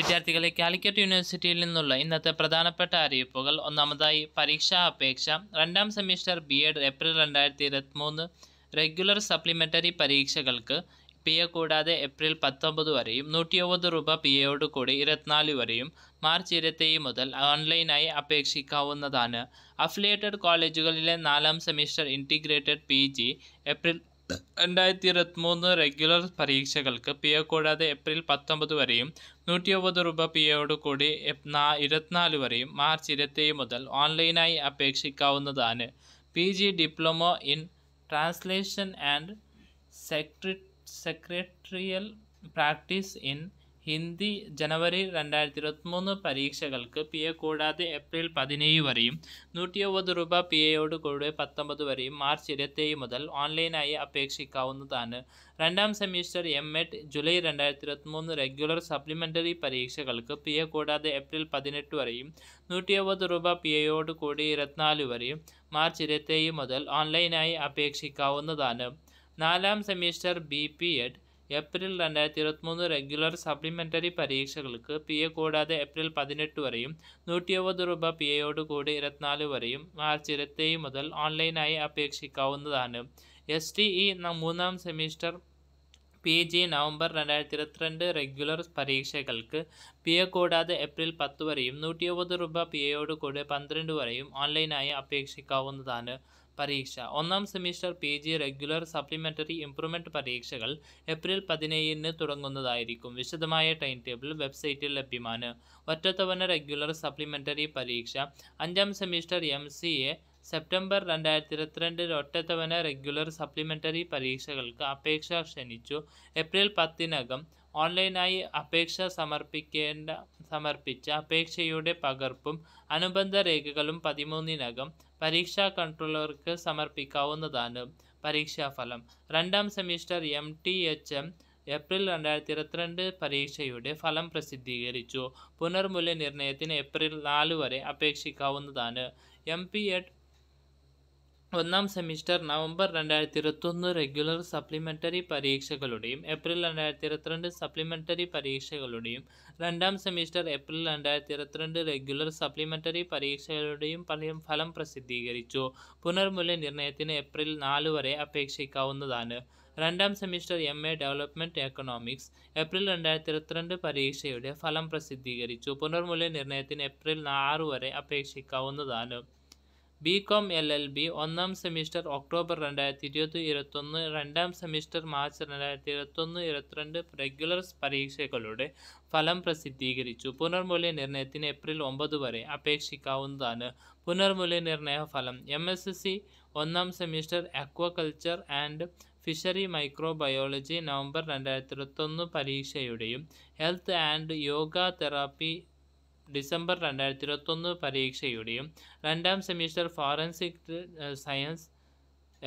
വിദ്യാർത്ഥികളെ കാലിക്കറ്റ് യൂണിവേഴ്സിറ്റിയിൽ നിന്നുള്ള ഇന്നത്തെ പ്രധാനപ്പെട്ട അറിയിപ്പുകൾ. ഒന്നാമതായി പരീക്ഷാ അപേക്ഷ. രണ്ടാം semester BEd April 2023 regular supplementary പരീക്ഷകൾക്ക് PA കൂടാതെ ഏപ്രിൽ 19 വരെയും ₹120 PAയോട് കൂടി 24 വരെയും മാർച്ച് 27 മുതൽ ഓൺലൈനായി അപേക്ഷിക്കാവുന്നതാണ്. അഫിലിയേറ്റഡ് കോളേജുകളിലെ നാലാം semester integrated PG April 2023 regular പരീക്ഷകൾക്ക് PA കൂടാതെ ഏപ്രിൽ 19 വരെയും ₹120 PAയോട് കൂടി 24 വരെയും മാർച്ച് 27 മുതൽ ഓൺലൈനായി അപേക്ഷിക്കാവുന്നതാണ്. PG diploma in translation and secretarial practice in Hindi ജനുവരി 2023 പരീക്ഷകൾക്ക് PA കൂടാതെ ഏപ്രിൽ 17 വരെയും ₹120 PAയോട് കൂടി 19 വരെയും മാർച്ച് 27 മുതൽ ഓൺലൈനായി അപേക്ഷിക്കാവുന്നതാണ്. രണ്ടാം semester MEd July 2023 regular supplementary പരീക്ഷകൾക്ക് PA കൂടാതെ ഏപ്രിൽ 18 വരെയും ₹120 PAയോട് കൂടി 24 വരെയും മാർച്ച് 27 മുതൽ ഓൺലൈനായി അപേക്ഷിക്കാവുന്നതാണ്. നാലാം semester BPed April 2023 regular supplementary പരീക്ഷകൾക്ക് PA കൂടാതെ ഏപ്രിൽ 18 വരെയും ₹120 PAയോട് കൂടി 24 വരെയും മാർച്ച് 27 മുതൽ ഓൺലൈനായി അപേക്ഷിക്കാവുന്നതാണ്. STE മൂന്നാം സെമിസ്റ്റർ PG നവംബർ 2022 റെഗുലർ പരീക്ഷകൾക്ക് PA കൂടാതെ ഏപ്രിൽ 10 വരെയും ₹120 PAയോട് കൂടി 12 വരെയും ഓൺലൈനായി അപേക്ഷിക്കാവുന്നതാണ്. പരീക്ഷ. ഒന്നാം semester PG regular supplementary improvement പരീക്ഷകൾ ഏപ്രിൽ 17 തുടങ്ങുന്നതായിരിക്കും. വിശദമായ ടൈം ടേബിൾ വെബ്സൈറ്റിൽ ലഭ്യമാണ്. ഒറ്റത്തവണ റെഗുലർ സപ്ലിമെൻ്ററി പരീക്ഷ. അഞ്ചാം സെമിസ്റ്റർ MCA സെപ്റ്റംബർ 2022 ഒറ്റത്തവണ റെഗുലർ സപ്ലിമെൻ്ററി പരീക്ഷകൾക്ക് അപേക്ഷ ക്ഷണിച്ചു. ഏപ്രിൽ 10 ഓൺലൈനായി അപേക്ഷ സമർപ്പിച്ച അപേക്ഷയുടെ പകർപ്പും അനുബന്ധ രേഖകളും 13 പരീക്ഷാ കൺട്രോളർക്ക് സമർപ്പിക്കാവുന്നതാണ്. പരീക്ഷാഫലം. രണ്ടാം സെമിസ്റ്റർ MTHM ഏപ്രിൽ 2022 പരീക്ഷയുടെ ഫലം പ്രസിദ്ധീകരിച്ചു. പുനർമൂല്യനിർണ്ണയത്തിന് ഏപ്രിൽ 4 വരെ അപേക്ഷിക്കാവുന്നതാണ്. MPEd ഒന്നാം സെമിസ്റ്റർ നവംബർ 2021 റെഗുലർ സപ്ലിമെൻ്ററി പരീക്ഷകളുടെയും ഏപ്രിൽ 2022 സപ്ലിമെൻ്ററി പരീക്ഷകളുടെയും രണ്ടാം സെമിസ്റ്റർ ഏപ്രിൽ 2022 റെഗുലർ സപ്ലിമെൻ്ററി പരീക്ഷകളുടെയും ഫലം പ്രസിദ്ധീകരിച്ചു. പുനർമൂല്യനിർണ്ണയത്തിന് ഏപ്രിൽ 4 വരെ അപേക്ഷിക്കാവുന്നതാണ്. രണ്ടാം semester MA development economics April 2022 പരീക്ഷയുടെ ഫലം പ്രസിദ്ധീകരിച്ചു. പുനർമൂല്യനിർണ്ണയത്തിന് ഏപ്രിൽ 6 വരെ അപേക്ഷിക്കാവുന്നതാണ്. BCom LLB ഒന്നാം സെമിസ്റ്റർ ഒക്ടോബർ 2021 രണ്ടാം സെമിസ്റ്റർ മാർച്ച് 2021-22 റെഗുലർ പരീക്ഷകളുടെ ഫലം പ്രസിദ്ധീകരിച്ചു. പുനർമൂല്യനിർണ്ണയത്തിന് ഏപ്രിൽ 9 വരെ അപേക്ഷിക്കാവുന്നതാണ്. പുനർമൂല്യനിർണ്ണയ ഫലം. MSSC ഒന്നാം semester aquaculture and fishery microbiology November 2021 പരീക്ഷയുടെയും health and yoga therapy December 2021 പരീക്ഷയുടെയും രണ്ടാം സെമിസ്റ്റർ ഫോറൻസിക് സയൻസ്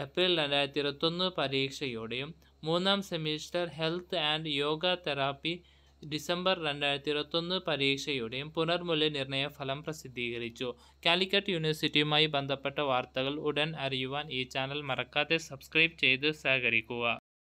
ഏപ്രിൽ 2021 പരീക്ഷയുടെയും മൂന്നാം semester health and yoga therapy December 2021 പരീക്ഷയുടെയും പുനർമൂല്യനിർണ്ണയ ഫലം പ്രസിദ്ധീകരിച്ചു. കാലിക്കറ്റ് യൂണിവേഴ്സിറ്റിയുമായി ബന്ധപ്പെട്ട വാർത്തകൾ ഉടൻ അറിയുവാൻ ഈ ചാനൽ മറക്കാതെ സബ്സ്ക്രൈബ് ചെയ്ത് സഹകരിക്കുക.